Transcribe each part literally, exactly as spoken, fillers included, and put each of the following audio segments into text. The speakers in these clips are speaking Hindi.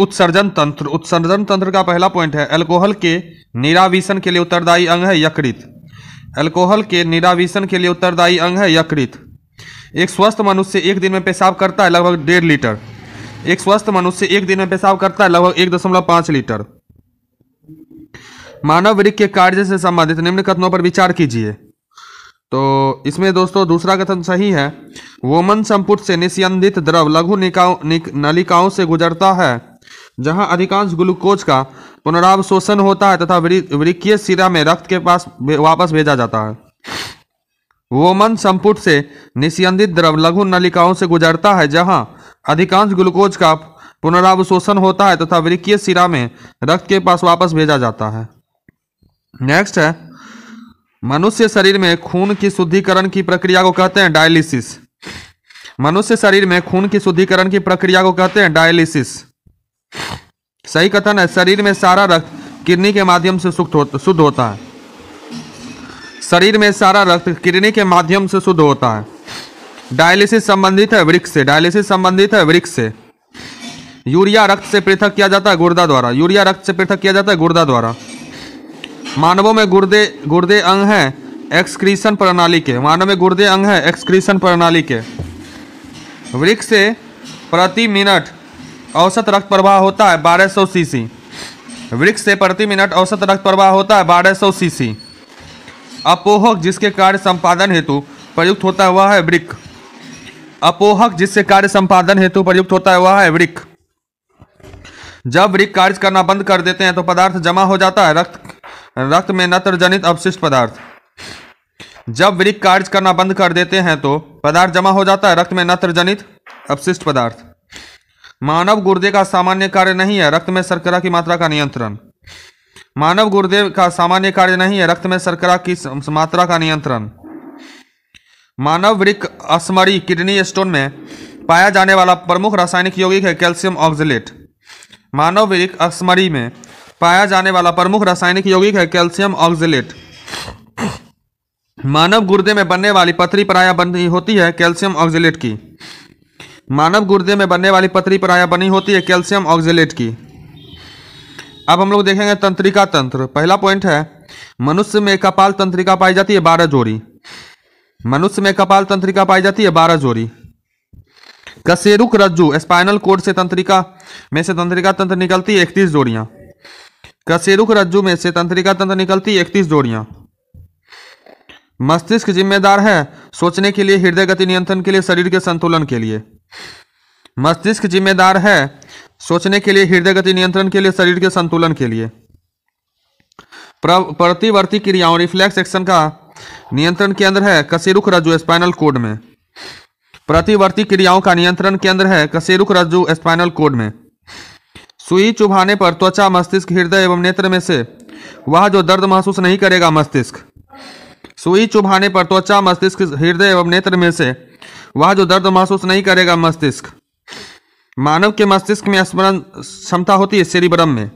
उत्सर्जन तंत्र। उत्सर्जन तंत्र का पहला पॉइंट है अल्कोहल के निरावीसन के लिए उत्तरदायी अंग है यकृत। अल्कोहल के निरावीसन के लिए उत्तरदायी अंग है यकृत। एक स्वस्थ मनुष्य एक दिन में पेशाब करता है लगभग डेढ़ लीटर। एक स्वस्थ मनुष्य एक दिन में पेशाब करता है लगभग एक दशमलव पांच लीटर। मानव वृक्क के कार्य से संबंधित निम्न कथनों पर विचार कीजिए। तो इसमें दोस्तों दूसरा कथन सही है। वोमन संपुट से निस्यंदित द्रव लघु नलिकाओं से गुजरता है जहां अधिकांश ग्लूकोज का पुनरावशोषण होता है तथा वृक्कीय सिरा में रक्त के पास वापस भेजा जाता है। वोमन संपुट से निस्यंदित द्रव लघु नलिकाओं से गुजरता है जहां अधिकांश ग्लूकोज का पुनरावशोषण होता है तथा वृक्कीय सिरा में रक्त के पास वापस भेजा जाता है। नेक्स्ट है मनुष्य शरीर में खून की शुद्धिकरण की प्रक्रिया को कहते हैं डायलिसिस। मनुष्य शरीर में खून की शुद्धिकरण की प्रक्रिया को कहते हैं डायलिसिस। सही कथन है शरीर में सारा रक्त किडनी के माध्यम से शुद्ध होता है। शरीर में सारा रक्त किडनी के माध्यम से शुद्ध होता है। डायलिसिस संबंधित है वृक्क से। डायलिसिस संबंधित है वृक्क से। यूरिया रक्त से पृथक किया जाता है गुर्दा द्वारा। यूरिया रक्त से पृथक किया जाता है गुर्दा द्वारा। मानवों में गुर्दे गुर्दे अंग है एक्सक्रीशन प्रणाली के। मानव में गुर्दे अंग है एक्सक्रीशन प्रणाली के। वृक्क से प्रति मिनट औसत रक्त प्रवाह होता है बारह सौ सीसी। वृक्क से प्रति मिनट औसत रक्त प्रवाह होता है बारह सौ सीसी। अपोहक जिसके कार्य संपादन हेतु प्रयुक्त होता है वह है वृक्क। अपोहक जिससे कार्य संपादन हेतु प्रयुक्त होता है वह है वृक्क। जब वृक्क कार्य करना बंद कर देते हैं तो पदार्थ जमा हो जाता है रक्त रक्त में नत्रजनित अवशिष्ट पदार्थ। जब वृक्क कार्य करना बंद कर देते हैं तो पदार्थ जमा हो जाता है रक्त में नत्रजनित अवशिष्ट पदार्थ। मानव गुर्दे का सामान्य कार्य नहीं है रक्त में शर्करा की मात्रा का नियंत्रण। मानव गुर्दे का सामान्य कार्य नहीं है रक्त में शर्करा की मात्रा का नियंत्रण। मानव वृक्क असमरी किडनी स्टोन में पाया जाने वाला प्रमुख रासायनिक यौगिक है कैल्शियम ऑक्जलेट। मानव वृक्क असमरी में पाया जाने वाला प्रमुख रासायनिक यौगिक है कैल्शियम ऑक्जलेट। मानव गुर्दे में बनने वाली पथरी प्राय बनी होती है कैल्शियम ऑक्जलेट की। मानव गुर्दे में बनने वाली पथरी प्राय बनी होती है कैल्शियम ऑक्जलेट की। अब हम लोग देखेंगे तंत्रिका तंत्र। पहला पॉइंट है मनुष्य में कपाल तंत्रिका पाई जाती है बारह जोड़ी। मनुष्य में कपाल तंत्रिका पाई जाती है बारह जोड़ी। कशेरुक रज्जु स्पाइनल कोड से तंत्रिका में से तंत्रिका तंत्र निकलती है इकतीस जोड़ियां। कशेरुक रज्जु में से तंत्रिका तंत्र निकलती है इकतीस जोड़ियां। मस्तिष्क जिम्मेदार है सोचने के लिए, हृदय गति नियंत्रण के लिए, शरीर के संतुलन के लिए। मस्तिष्क जिम्मेदार है सोचने के लिए, हृदय गति नियंत्रण के लिए, शरीर के संतुलन के लिए। प्रतिवर्ती क्रियाओं रिफ्लेक्स एक्शन का नियंत्रण केंद्र है कशेरुक रज्जु स्पाइनल कोड में। प्रतिवर्ती क्रियाओं का नियंत्रण केंद्र है कशेरुक रज्जु स्पाइनल कोड में। सुई चुभाने पर त्वचा, मस्तिष्क, हृदय एवं नेत्र में से वह जो दर्द महसूस नहीं करेगा मस्तिष्क। सुई चुभाने पर त्वचा, मस्तिष्क, हृदय एवं नेत्र में से वह जो दर्द महसूस नहीं करेगा मस्तिष्क। मानव के मस्तिष्क में स्मरण क्षमता होती है सेरिब्रम में।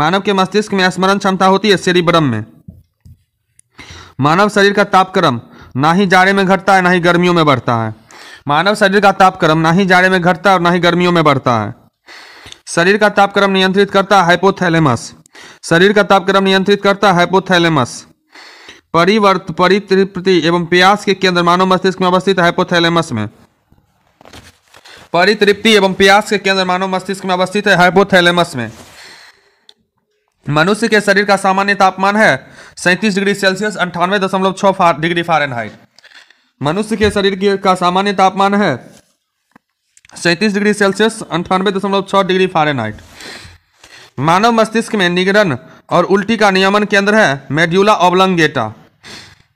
मानव के मस्तिष्क में स्मरण क्षमता होती है सेरिब्रम में। मानव शरीर का तापक्रम ना ही जाड़े में घटता है ना ही गर्मियों में बढ़ता है। मानव शरीर का तापक्रम ना ही जाड़े में घटता है और ना ही गर्मियों में बढ़ता है। शरीर का तापक्रम नियंत्रित करता है हाइपोथैलेमस। शरीर का तापक्रम नियंत्रित करता है हाइपोथैलेमस। परिवर्त परितृप्ति एवं प्यास के केंद्र मानव मस्तिष्क में अवस्थित हाइपोथैलेमस में। परितृप्ति एवं प्यास के केंद्र मानव मस्तिष्क में अवस्थित है हाइपोथैलेमस में। मनुष्य के शरीर का सामान्य तापमान है सैंतीस डिग्री सेल्सियस अंठानवे दशमलव छः डिग्री फारेनहाइट। मनुष्य के शरीर का सामान्य तापमान है सैंतीस डिग्री सेल्सियस अंठानवे दशमलव छः डिग्री फारेनहाइट। मानव मस्तिष्क में निगरन और उल्टी का नियमन केंद्र है मेड्यूला ऑब्लंगेटा।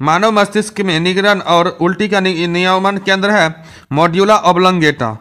मानव मस्तिष्क में निगरन और उल्टी का नियमन केंद्र है मेड्यूला ऑब्लंगेटा।